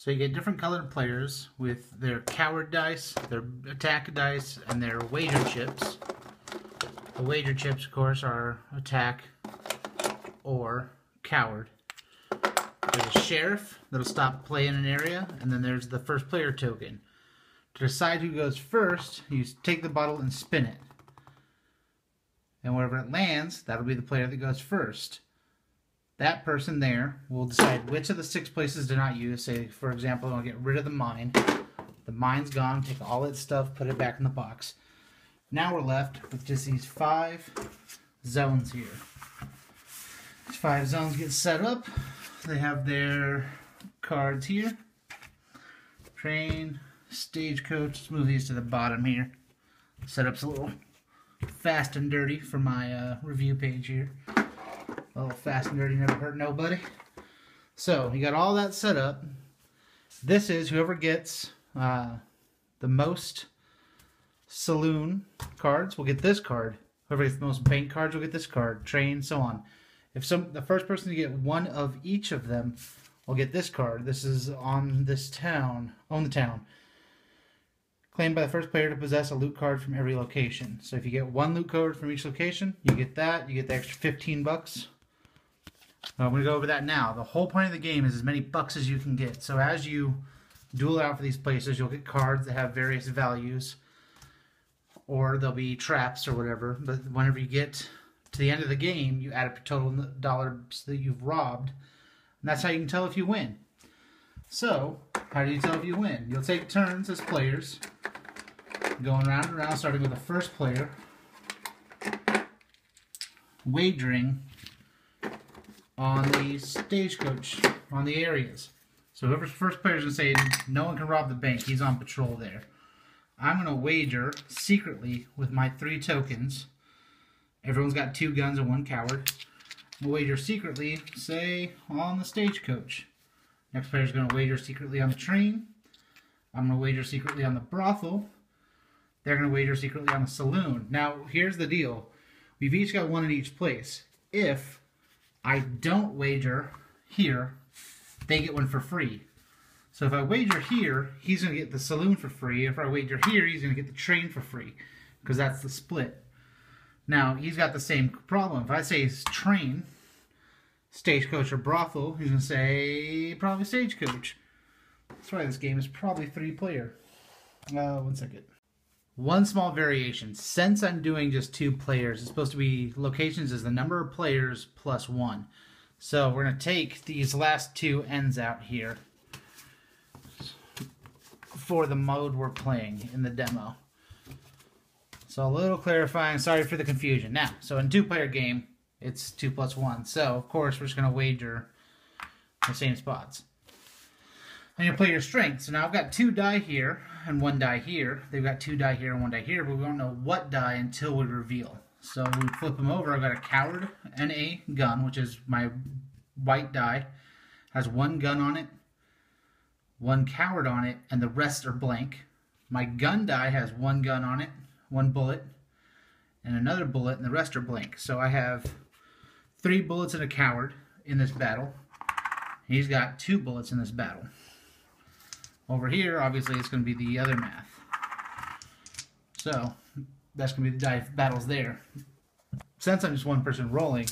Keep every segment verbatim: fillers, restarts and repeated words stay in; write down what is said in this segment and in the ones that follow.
So you get different colored players with their coward dice, their attack dice, and their wager chips. The wager chips, of course, are attack or coward. There's a sheriff that'll stop play in an area, and then there's the first player token. To decide who goes first, you take the bottle and spin it. And wherever it lands, that'll be the player that goes first. That person there will decide which of the six places to not use. Say, for example, I want to get rid of the mine. The mine's gone. Take all its stuff, put it back in the box. Now we're left with just these five zones here. These five zones get set up. They have their cards here. Train, stagecoach. Move these to the bottom here. Setup's a little fast and dirty for my uh, review page here. A little fast and dirty, never hurt nobody. So you got all that set up. This is whoever gets uh, the most saloon cards will get this card. Whoever gets the most bank cards will get this card. Train, so on. If some, the first person to get one of each of them will get this card. This is on this town, on the town. Claimed by the first player to possess a loot card from every location. So if you get one loot card from each location, you get that. You get the extra fifteen bucks. Now I'm going to go over that now. The whole point of the game is as many bucks as you can get. So as you duel out for these places, you'll get cards that have various values. Or there'll be traps or whatever. But whenever you get to the end of the game, you add up your total dollars that you've robbed. And that's how you can tell if you win. So, how do you tell if you win? You'll take turns as players, going round and round, starting with the first player, wagering on the stagecoach, on the areas. So whoever's first player is going to say, no one can rob the bank, he's on patrol there. I'm going to wager secretly with my three tokens. Everyone's got two guns and one coward. We'll wager secretly, say, on the stagecoach. Next player is going to wager secretly on the train. I'm going to wager secretly on the brothel. They're going to wager secretly on the saloon. Now, here's the deal. We've each got one in each place. If I don't wager here, they get one for free. So if I wager here, he's going to get the saloon for free. If I wager here, he's going to get the train for free because that's the split. Now, he's got the same problem. If I say it's train, stagecoach, or brothel, he's going to say probably stagecoach. That's why this game is probably three-player. Uh, one second. One small variation. Since I'm doing just two players, it's supposed to be locations is the number of players plus one. So we're going to take these last two ends out here for the mode we're playing in the demo. So a little clarifying. Sorry for the confusion. Now, so in two-player game, it's two plus one. So, of course, we're just going to wager the same spots. I'm going to play your strength. So now I've got two die here and one die here. They've got two die here and one die here, but we don't know what die until we reveal. So we flip them over. I've got a coward and a gun, which is my white die. Has one gun on it, one coward on it, and the rest are blank. My gun die has one gun on it, one bullet, and another bullet, and the rest are blank. So I have three bullets and a coward in this battle. He's got two bullets in this battle. Over here, obviously, it's going to be the other math. So that's going to be the die battles there. Since I'm just one person rolling,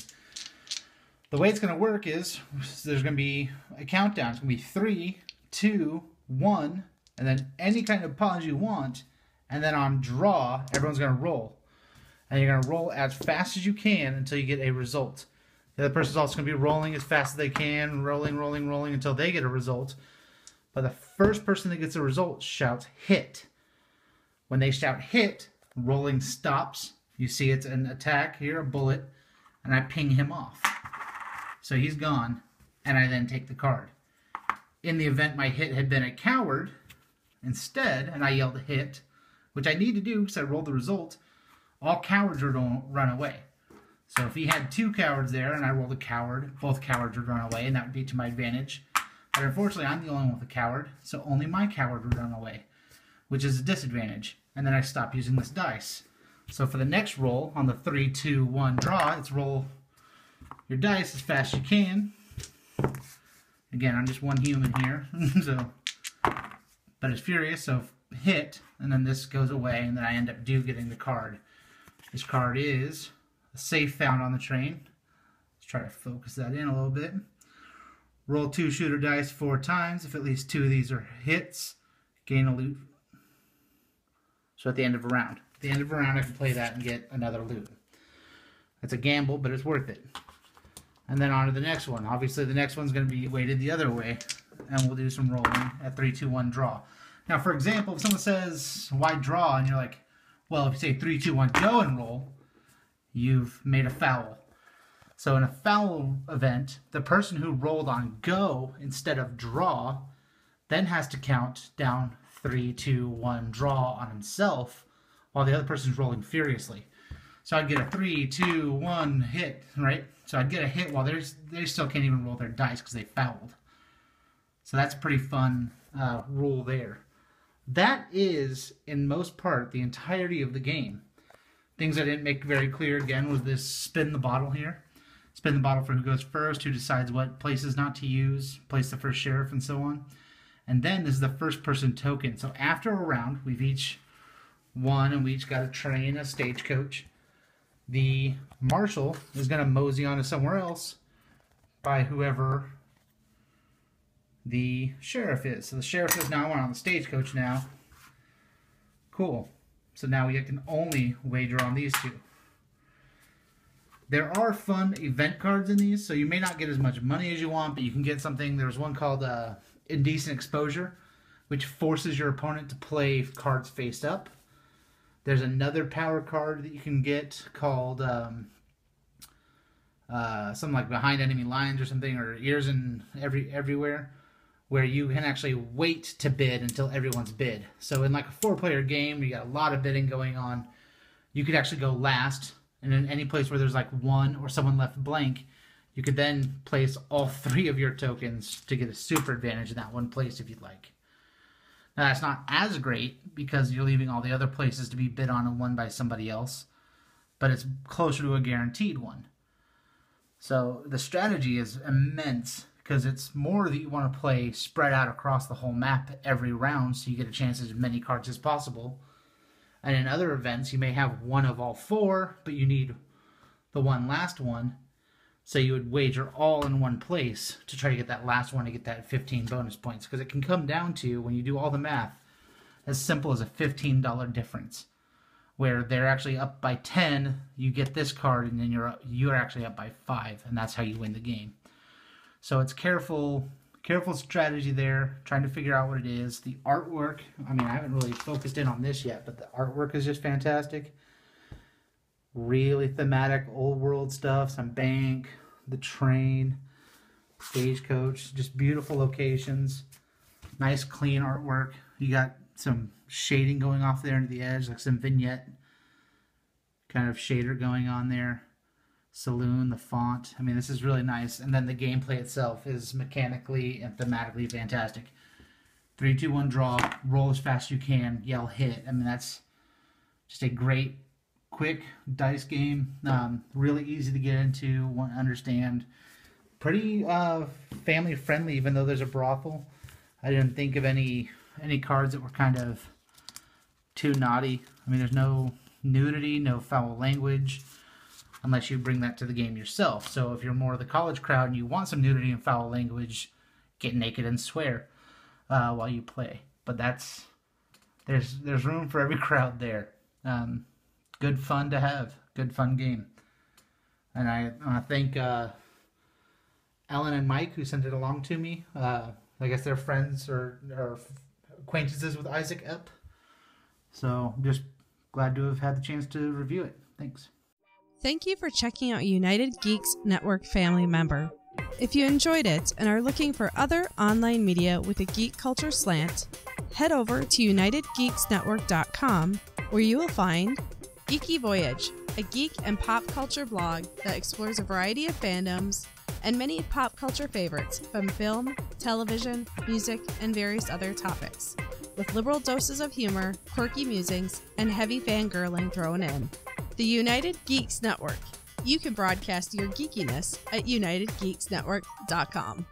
the way it's going to work is there's going to be a countdown. It's going to be three, two, one, and then any kind of pause you want. And then on draw, everyone's going to roll. And you're going to roll as fast as you can until you get a result. The other person's also going to be rolling as fast as they can, rolling, rolling, rolling until they get a result. But the first person that gets a result shouts hit. When they shout hit, rolling stops. You see it's an attack here, a bullet, and I ping him off. So he's gone, and I then take the card. In the event my hit had been a coward instead, and I yelled hit, which I need to do because I rolled the result, all cowards would run away. So if he had two cowards there and I rolled a coward, both cowards would run away, and that would be to my advantage. But unfortunately, I'm the only one with a coward, so only my coward would run away, which is a disadvantage. And then I stop using this dice. So for the next roll, on the three, two, one draw, it's roll your dice as fast as you can. Again, I'm just one human here, so but it's furious, so hit, and then this goes away, and then I end up do getting the card. This card is a safe found on the train. Let's try to focus that in a little bit. Roll two shooter dice four times. If at least two of these are hits, gain a loot. So at the end of a round. At the end of a round, I can play that and get another loot. That's a gamble, but it's worth it. And then on to the next one. Obviously, the next one's going to be weighted the other way, and we'll do some rolling at three, two, one, draw. Now, for example, if someone says, why draw? And you're like, well, if you say three, two, one, go and roll, you've made a foul. So in a foul event, the person who rolled on go instead of draw then has to count down three, two, one, draw on himself while the other person's rolling furiously. So I'd get a three, two, one, hit, right? So I'd get a hit while they're, they still can't even roll their dice because they fouled. So that's a pretty fun uh, rule there. That is, in most part, the entirety of the game. Things I didn't make very clear again was this spin the bottle here. Spin the bottle for who goes first, who decides what places not to use, place the first sheriff, and so on. And then this is the first person token. So after a round, we've each won and we each got a train, a stagecoach. The marshal is going to mosey on to somewhere else by whoever the sheriff is. So the sheriff is now on the stagecoach now. Cool. So now we can only wager on these two. There are fun event cards in these, so you may not get as much money as you want, but you can get something. There's one called uh, Indecent Exposure, which forces your opponent to play cards face up. There's another power card that you can get called um, uh, something like Behind Enemy Lines or something, or Ears and every, Everywhere, where you can actually wait to bid until everyone's bid. So in like a four-player game, you got a lot of bidding going on. You could actually go last. And in any place where there's like one or someone left blank, you could then place all three of your tokens to get a super advantage in that one place if you'd like. Now that's not as great because you're leaving all the other places to be bid on and won by somebody else, but it's closer to a guaranteed one. So the strategy is immense because it's more that you want to play spread out across the whole map every round so you get a chance at as many cards as possible. And in other events, you may have one of all four, but you need the one last one. So you would wager all in one place to try to get that last one to get that fifteen bonus points. Because it can come down to, when you do all the math, as simple as a fifteen dollar difference. Where they're actually up by ten, you get this card, and then you're you're actually up by five. And that's how you win the game. So it's careful, careful strategy there, trying to figure out what it is. The artwork, I mean, I haven't really focused in on this yet, but the artwork is just fantastic. Really thematic old world stuff, some bank, the train, stagecoach, just beautiful locations. Nice clean artwork. You got some shading going off there into the edge, like some vignette kind of shader going on there. Saloon, the font. I mean, this is really nice. And then the gameplay itself is mechanically and thematically fantastic. Three, two, one, draw. Roll as fast as you can. Yell, hit. I mean, that's just a great, quick dice game. Um, really easy to get into, want to understand. Pretty uh, family friendly, even though there's a brothel. I didn't think of any any cards that were kind of too naughty. I mean, there's no nudity, no foul language. Unless you bring that to the game yourself. So if you're more of the college crowd and you want some nudity and foul language, get naked and swear uh, while you play. But that's there's there's room for every crowd there. Um, good fun to have. Good fun game. And I want to thank uh, Alan and Mike who sent it along to me. Uh, I guess they're friends or, or acquaintances with Isaac Epp. So I'm just glad to have had the chance to review it. Thanks. Thank you for checking out United Geeks Network Family Member. If you enjoyed it and are looking for other online media with a geek culture slant, head over to united geeks network dot com where you will find Geeky Voyage, a geek and pop culture blog that explores a variety of fandoms and many pop culture favorites from film, television, music, and various other topics, with liberal doses of humor, quirky musings, and heavy fangirling thrown in. The United Geeks Network. You can broadcast your geekiness at united geeks network dot com.